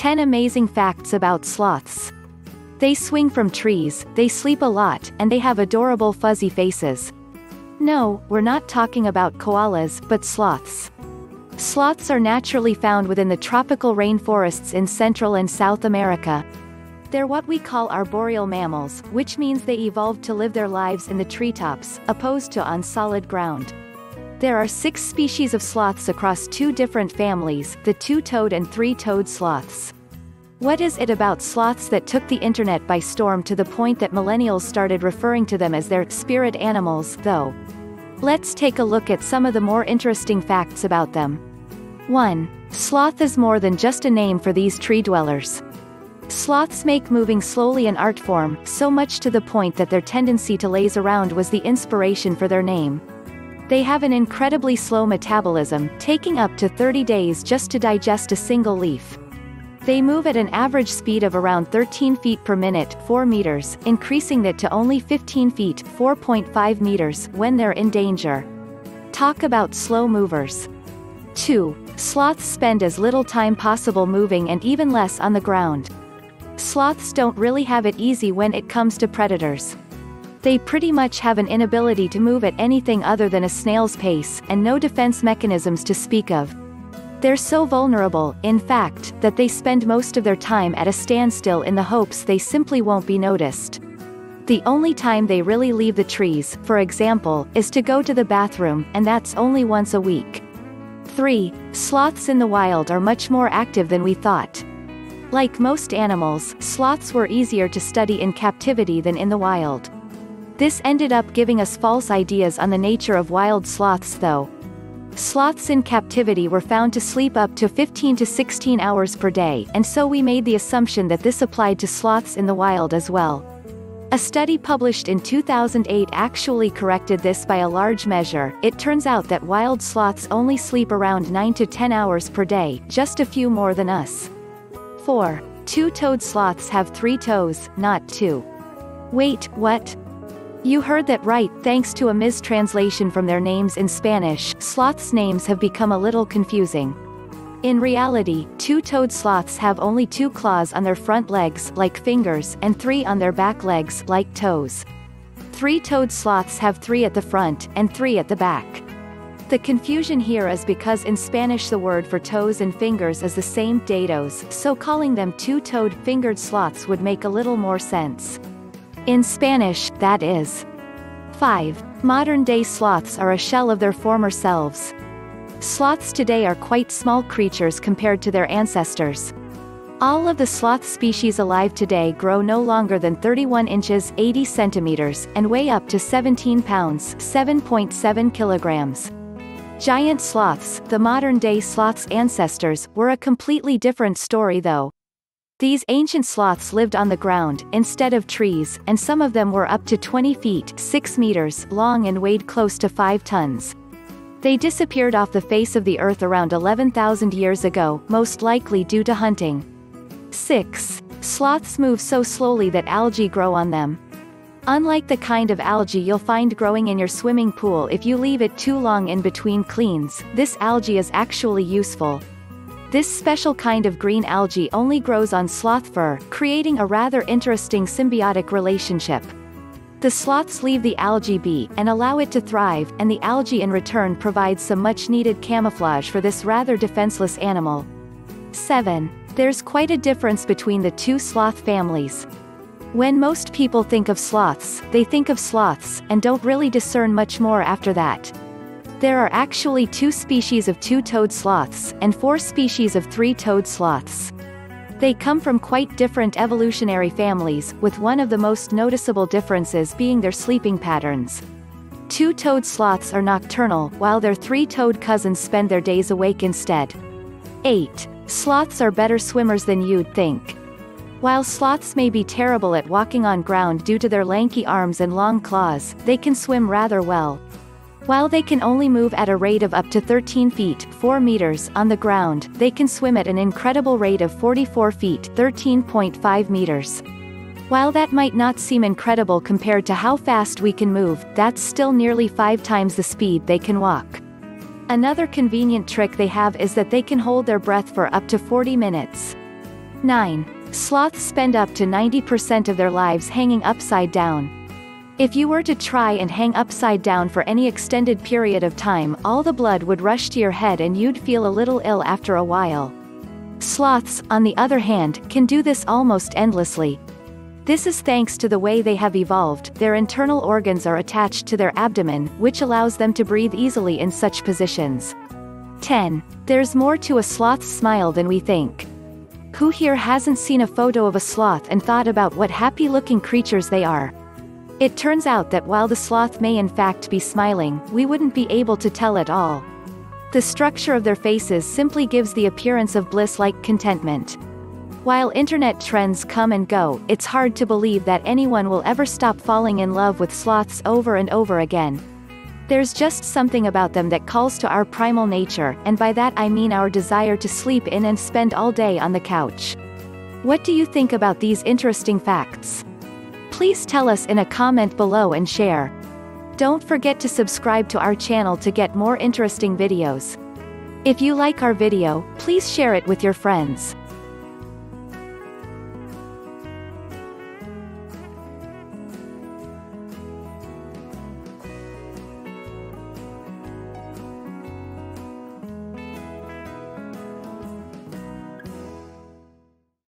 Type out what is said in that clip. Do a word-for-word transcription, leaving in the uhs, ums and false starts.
ten amazing facts about sloths. They swing from trees, they sleep a lot, and they have adorable fuzzy faces. No, we're not talking about koalas, but sloths. Sloths are naturally found within the tropical rainforests in Central and South America. They're what we call arboreal mammals, which means they evolved to live their lives in the treetops, opposed to on solid ground. There are six species of sloths across two different families, the two-toed and three-toed sloths. What is it about sloths that took the internet by storm to the point that millennials started referring to them as their spirit animals, though? Let's take a look at some of the more interesting facts about them. one. Sloth is more than just a name for these tree dwellers. Sloths make moving slowly an art form, so much to the point that their tendency to laze around was the inspiration for their name. They have an incredibly slow metabolism, taking up to thirty days just to digest a single leaf. They move at an average speed of around thirteen feet per minute, four meters, increasing that to only fifteen feet, four point five meters, when they're in danger. Talk about slow movers. two. Sloths spend as little time possible moving and even less on the ground. Sloths don't really have it easy when it comes to predators. They pretty much have an inability to move at anything other than a snail's pace, and no defense mechanisms to speak of. They're so vulnerable, in fact, that they spend most of their time at a standstill in the hopes they simply won't be noticed. The only time they really leave the trees, for example, is to go to the bathroom, and that's only once a week. three. Sloths in the wild are much more active than we thought. Like most animals, sloths were easier to study in captivity than in the wild. This ended up giving us false ideas on the nature of wild sloths, though. Sloths in captivity were found to sleep up to fifteen to sixteen hours per day, and so we made the assumption that this applied to sloths in the wild as well. A study published in two thousand eight actually corrected this by a large measure. It turns out that wild sloths only sleep around nine to ten hours per day, just a few more than us. four. Two-toed sloths have three toes, not two. Wait, what? You heard that right. Thanks to a mistranslation from their names in Spanish, sloths' names have become a little confusing. In reality, two-toed sloths have only two claws on their front legs, like fingers, and three on their back legs, like toes. Three-toed sloths have three at the front, and three at the back. The confusion here is because in Spanish the word for toes and fingers is the same, dedos, so calling them two-toed fingered sloths would make a little more sense. In Spanish, that is. five. Modern-day sloths are a shell of their former selves. Sloths today are quite small creatures compared to their ancestors. All of the sloth species alive today grow no longer than thirty-one inches, eighty centimeters, and weigh up to seventeen pounds, seven point seven kilograms. Giant sloths, the modern-day sloth's ancestors, were a completely different story though. These ancient sloths lived on the ground, instead of trees, and some of them were up to twenty feet, six meters, long and weighed close to five tons. They disappeared off the face of the earth around eleven thousand years ago, most likely due to hunting. six. Sloths move so slowly that algae grow on them. Unlike the kind of algae you'll find growing in your swimming pool if you leave it too long in between cleans, this algae is actually useful. This special kind of green algae only grows on sloth fur, creating a rather interesting symbiotic relationship. The sloths leave the algae be, and allow it to thrive, and the algae in return provides some much-needed camouflage for this rather defenseless animal. seven. There's quite a difference between the two sloth families. When most people think of sloths, they think of sloths, and don't really discern much more after that. There are actually two species of two-toed sloths, and four species of three-toed sloths. They come from quite different evolutionary families, with one of the most noticeable differences being their sleeping patterns. Two-toed sloths are nocturnal, while their three-toed cousins spend their days awake instead. eight. Sloths are better swimmers than you'd think. While sloths may be terrible at walking on ground due to their lanky arms and long claws, they can swim rather well. While they can only move at a rate of up to thirteen feet, four meters, on the ground, they can swim at an incredible rate of forty-four feet, thirteen point five meters. While that might not seem incredible compared to how fast we can move, that's still nearly five times the speed they can walk. Another convenient trick they have is that they can hold their breath for up to forty minutes. nine. Sloths spend up to ninety percent of their lives hanging upside down. If you were to try and hang upside down for any extended period of time, all the blood would rush to your head and you'd feel a little ill after a while. Sloths, on the other hand, can do this almost endlessly. This is thanks to the way they have evolved. Their internal organs are attached to their abdomen, which allows them to breathe easily in such positions. ten. There's more to a sloth's smile than we think. Who here hasn't seen a photo of a sloth and thought about what happy-looking creatures they are? It turns out that while the sloth may in fact be smiling, we wouldn't be able to tell at all. The structure of their faces simply gives the appearance of bliss-like contentment. While internet trends come and go, it's hard to believe that anyone will ever stop falling in love with sloths over and over again. There's just something about them that calls to our primal nature, and by that I mean our desire to sleep in and spend all day on the couch. What do you think about these interesting facts? Please tell us in a comment below and share. Don't forget to subscribe to our channel to get more interesting videos. If you like our video, please share it with your friends.